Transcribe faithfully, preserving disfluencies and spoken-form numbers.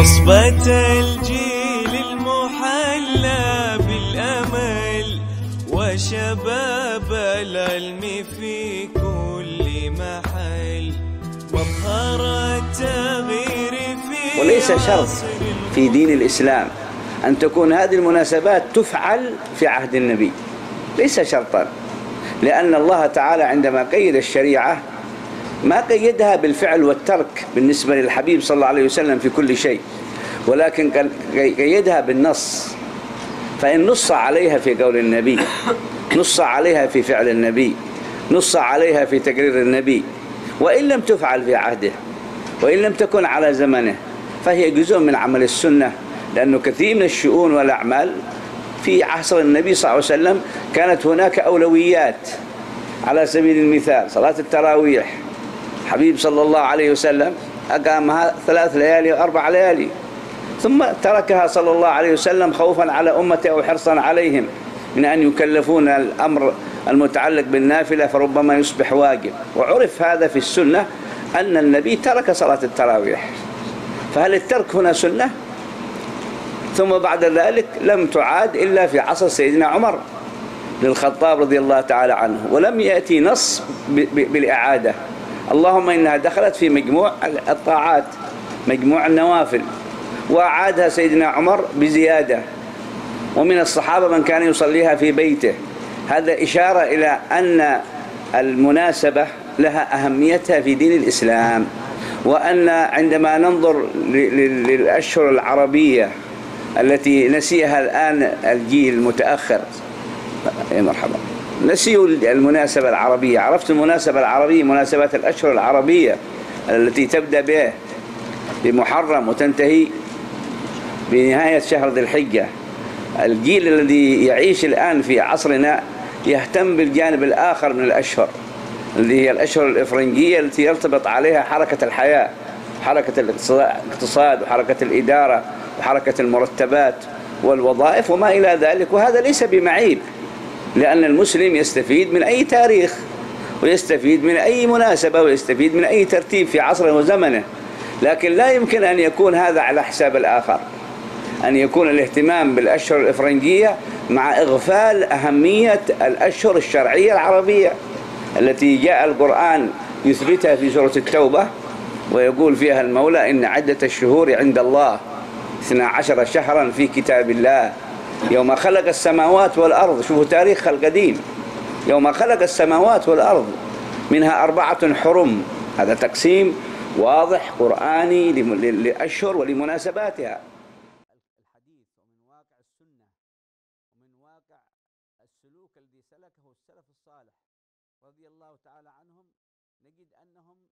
عصبة الجيل المحلى بالأمل وشباب العلم في كل محل ومظهر التغيير في. وليس شرط في دين الإسلام أن تكون هذه المناسبات تفعل في عهد النبي، ليس شرطا، لأن الله تعالى عندما قيد الشريعة ما قيدها بالفعل والترك بالنسبة للحبيب صلى الله عليه وسلم في كل شيء، ولكن قيدها بالنص، فإن نص عليها في قول النبي، نص عليها في فعل النبي، نص عليها في تقرير النبي، وإن لم تفعل في عهده وإن لم تكن على زمنه فهي جزء من عمل السنة، لأنه كثير من الشؤون والأعمال في عصر النبي صلى الله عليه وسلم كانت هناك أولويات. على سبيل المثال صلاة التراويح، حبيب صلى الله عليه وسلم أقامها ثلاث ليالي وأربع ليالي ثم تركها صلى الله عليه وسلم خوفا على أمته أو حرصا عليهم من أن يكلفون الأمر المتعلق بالنافلة فربما يصبح واجب، وعرف هذا في السنة أن النبي ترك صلاة التراويح، فهل الترك هنا سنة؟ ثم بعد ذلك لم تعاد إلا في عصر سيدنا عمر بن الخطاب رضي الله تعالى عنه، ولم يأتي نص بالإعادة، اللهم إنها دخلت في مجموع الطاعات مجموع النوافل، وأعادها سيدنا عمر بزيادة، ومن الصحابة من كان يصليها في بيته. هذا إشارة إلى أن المناسبة لها أهميتها في دين الإسلام، وأن عندما ننظر للأشهر العربية التي نسيها الآن الجيل المتأخر، يا مرحبا، نسيوا المناسبة العربية. عرفت المناسبة العربية مناسبة الأشهر العربية التي تبدأ به بمحرم وتنتهي بنهاية شهر ذي الحجة. الجيل الذي يعيش الآن في عصرنا يهتم بالجانب الآخر من الأشهر اللي هي الأشهر الإفرنجية التي يرتبط عليها حركة الحياة، حركة الاقتصاد وحركة الإدارة وحركة المرتبات والوظائف وما إلى ذلك، وهذا ليس بمعيب، لأن المسلم يستفيد من أي تاريخ ويستفيد من أي مناسبة ويستفيد من أي ترتيب في عصره وزمنه، لكن لا يمكن أن يكون هذا على حساب الآخر، أن يكون الاهتمام بالأشهر الإفرنجية مع إغفال أهمية الأشهر الشرعية العربية التي جاء القرآن يثبتها في سورة التوبة، ويقول فيها المولى إن عدة الشهور عند الله اثنا عشر شهرا في كتاب الله يوم خلق السماوات والأرض. شوفوا تاريخها القديم، يوم خلق السماوات والأرض منها أربعة حرم. هذا تقسيم واضح قرآني للأشهر ولمناسباتها. الحديث ومن واقع السنة ومن واقع السلوك الذي سلكه السلف الصالح رضي الله تعالى عنهم، نجد أنهم